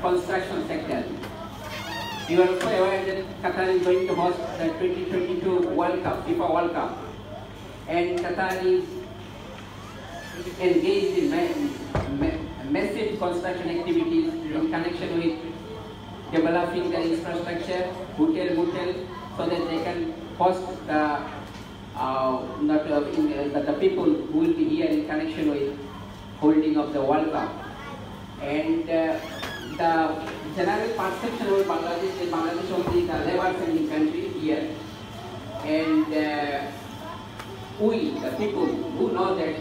construction sector. You are also aware that Qatar is going to host the 2022 World Cup, FIFA World Cup. And Qatar is engaged in massive construction activities in connection with developing the infrastructure, hotel, so that they can host the people who will be here in connection with holding of the World Cup. And the general perception of Bangladesh is Bangladesh only the labor-friendly country here. And we, the people who know that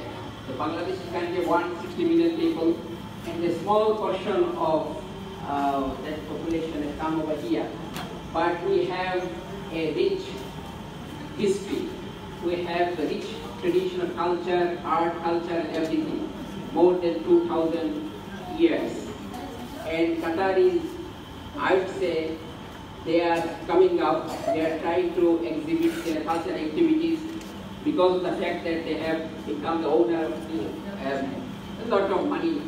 the Bangladeshi country of 160 million people, and a small portion of that population has come over here. But we have a rich history. We have a rich traditional culture, art, culture, everything. More than 2,000 years. And Qataris, I would say, they are coming up, they are trying to exhibit their cultural activities because of the fact that they have become the owner of a lot of money.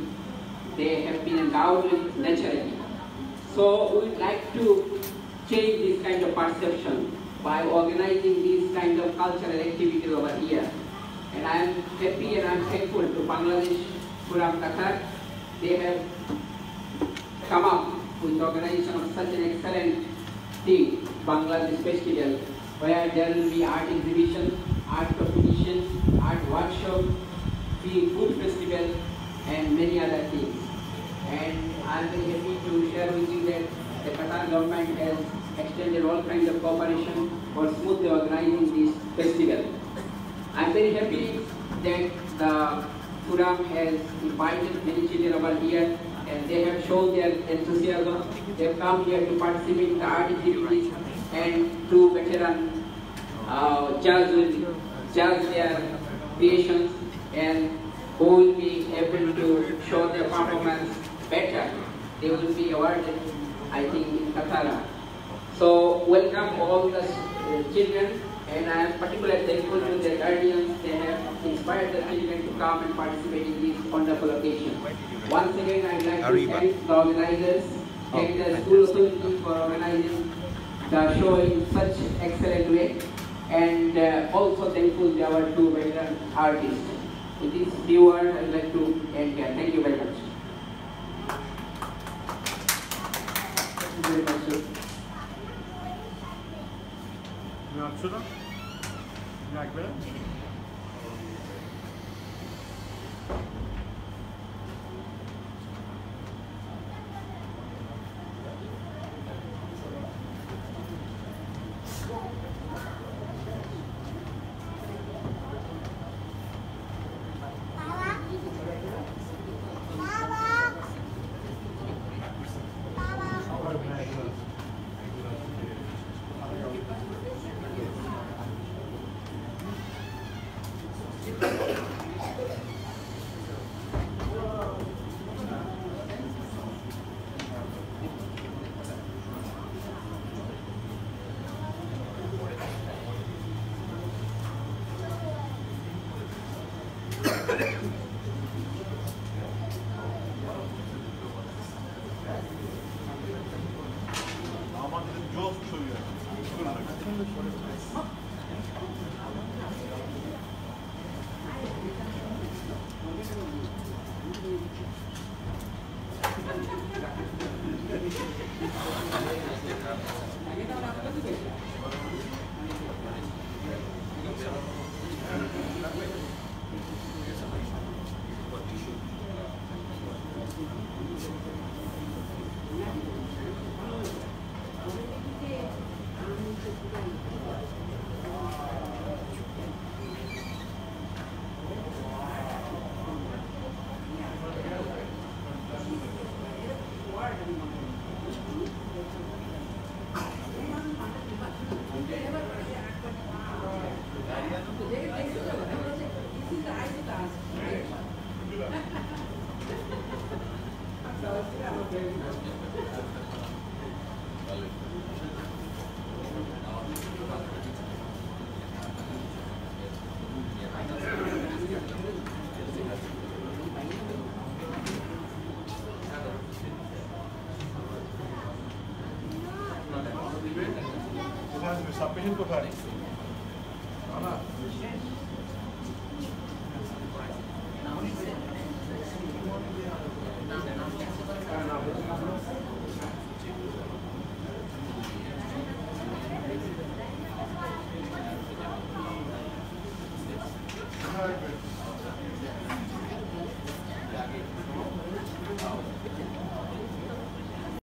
They have been endowed with naturally. So we would like to change this kind of perception by organizing these kind of cultural activities over here. And I am happy and I am thankful to Bangladesh Forum Qatar. They have come up with the organization of such an excellent thing, Bangladesh Festival, where there will be art exhibition, art competition, art workshop, food festival, and many other things. And I am very happy to share with you that the Qatar government has extended all kinds of cooperation for smoothly organizing this festival. I am very happy that the Forum has invited many children over here, and they have shown their enthusiasm. They have come here to participate in the art activities, and two veteran judge their creations, and who will be able to show their performance better. They will be awarded, I think, in Katara. So welcome all the children. And I am particularly thankful to their guardians. They have inspired the children to come and participate in this wonderful occasion. Once again, I would like to thank the organizers, thank the school community for organizing the show in such excellent way, and also thankful to our two veteran artists. With this few words, I would like to end here. Thank you very much. Thank you very much, sir. সাবমেশন কোথায় না